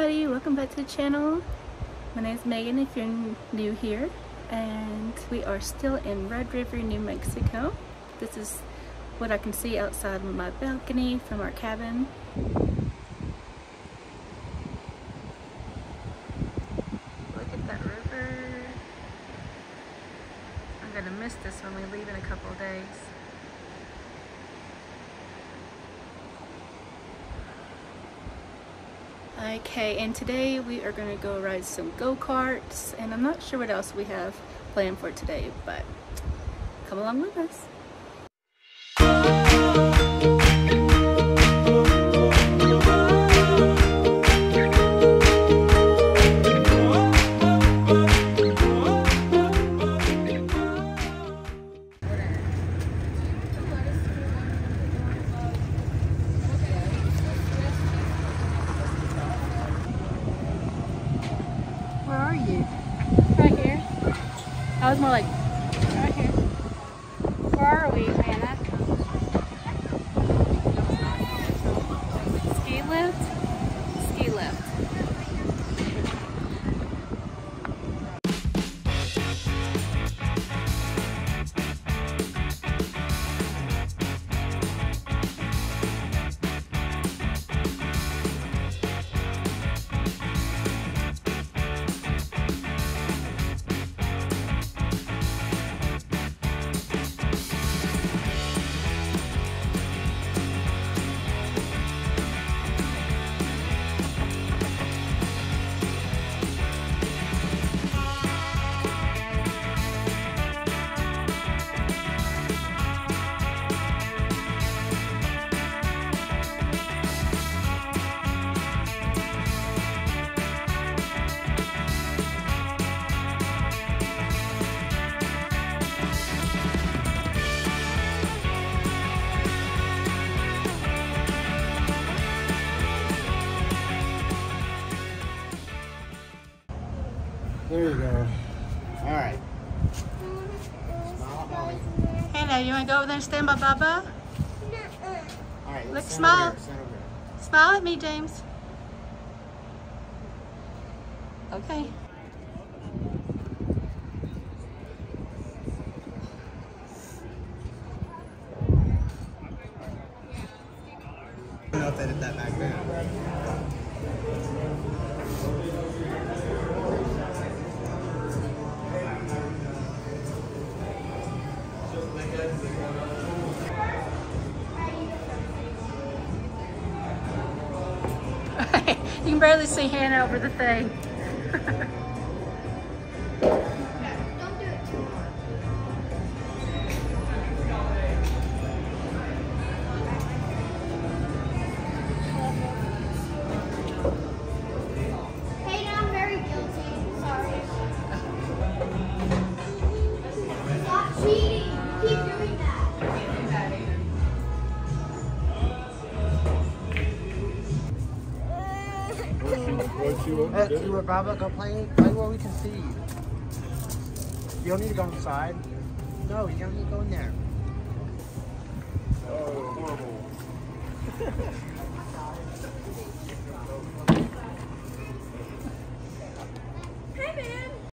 everybody, welcome back to the channel. My name is Megan if you're new here, and we are still in Red River, New Mexico. This is what I can see outside of my balcony from our cabin. Look at that river. I'm gonna miss this when we leave in a couple of days. Okay, and today we are going to go ride some go-karts, and I'm not sure what else we have planned for today, but come along with us. I was more like, right here. Where are we, Hannah? Ski lift? Ski lift. There you go. Alright. Hannah, you wanna go over there and stand by Baba? All right, look, smile. Smile at me, James. Okay. I don't know if they did that back then. You can barely see Hannah over the thing. You and Baba go play where we can see you. You don't need to go inside. No, you don't need to go in there. Oh, horrible. Hey, man.